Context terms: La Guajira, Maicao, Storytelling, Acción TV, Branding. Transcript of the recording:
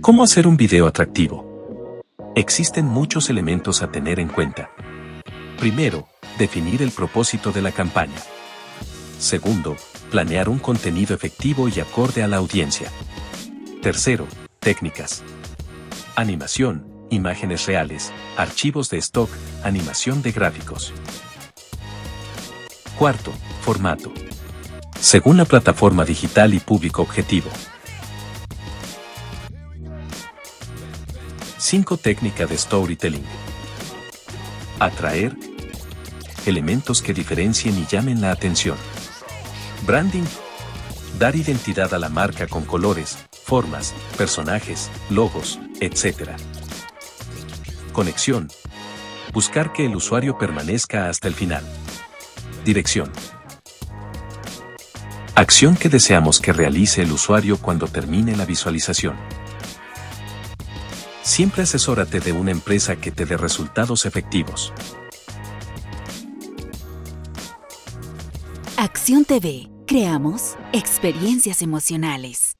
¿Cómo hacer un video atractivo? Existen muchos elementos a tener en cuenta. Primero, definir el propósito de la campaña. Segundo, planear un contenido efectivo y acorde a la audiencia. Tercero, técnicas. Animación, imágenes reales, archivos de stock, animación de gráficos. Cuarto, formato. Según la plataforma digital y público objetivo. 5. Técnica de storytelling. Atraer. Elementos que diferencien y llamen la atención. Branding. Dar identidad a la marca con colores, formas, personajes, logos, etc. Conexión. Buscar que el usuario permanezca hasta el final. Dirección. Acción que deseamos que realice el usuario cuando termine la visualización. Siempre asesórate de una empresa que te dé resultados efectivos. Acción TV. Creamos experiencias emocionales.